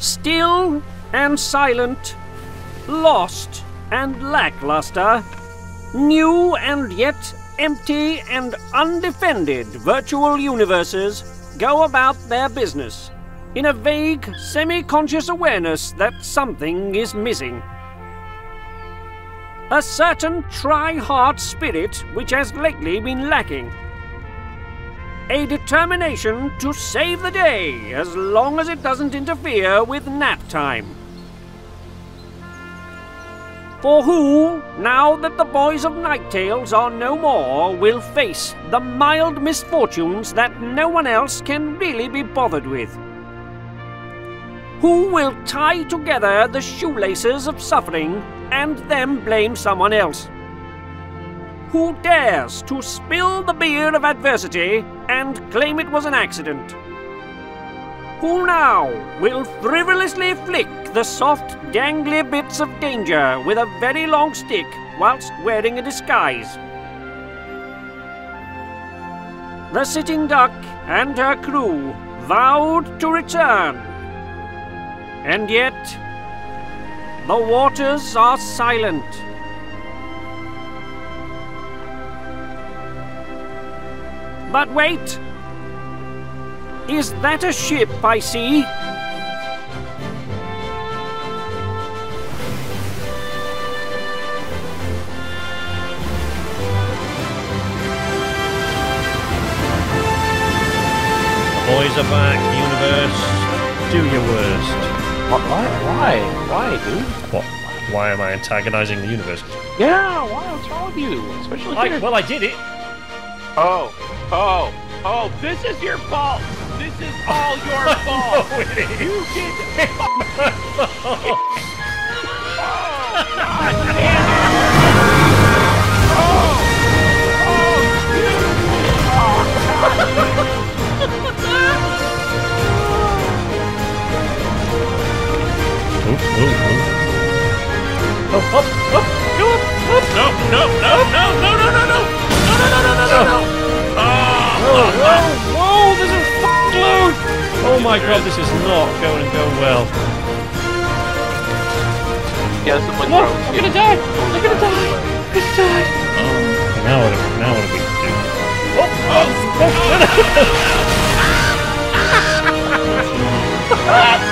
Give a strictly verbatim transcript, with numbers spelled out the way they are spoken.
Still and silent, lost and lackluster, new and yet empty and undefended virtual universes go about their business in a vague, semi-conscious awareness that something is missing. A certain try-hard spirit which has lately been lacking. A determination to save the day as long as it doesn't interfere with nap time. For who, now that the boys of Night Tales are no more, will face the mild misfortunes that no one else can really be bothered with? Who will tie together the shoelaces of suffering and then blame someone else? Who dares to spill the beer of adversity and claim it was an accident? Who now will frivolously flick the soft, dangly bits of danger with a very long stick whilst wearing a disguise? The Sitting Duck and her crew vowed to return. And yet, the waters are silent. But wait! Is that a ship I see? The boys are back, universe. Do your worst. What? Why? Why? Why, dude? What? Why am I antagonizing the universe? Yeah, why? What's wrong with you? Especially I, well, I did it. Oh, oh, oh, this is your fault! This is all your fault! No, it is. You did it! Oh, God damn it! Oh! Oh, you! Oh, God! Oh, oh, oh! No, no, no, no, no, no, no, no! No, no, no, no, no, no! Whoa, whoa, whoa, there's a f***ing load! Oh my god, this is not going to go well. Yeah, there's something wrong. I'm gonna die! I'm gonna die! I'm gonna die! Oh, now what, now what do we do? Oh, oh, oh, no, no.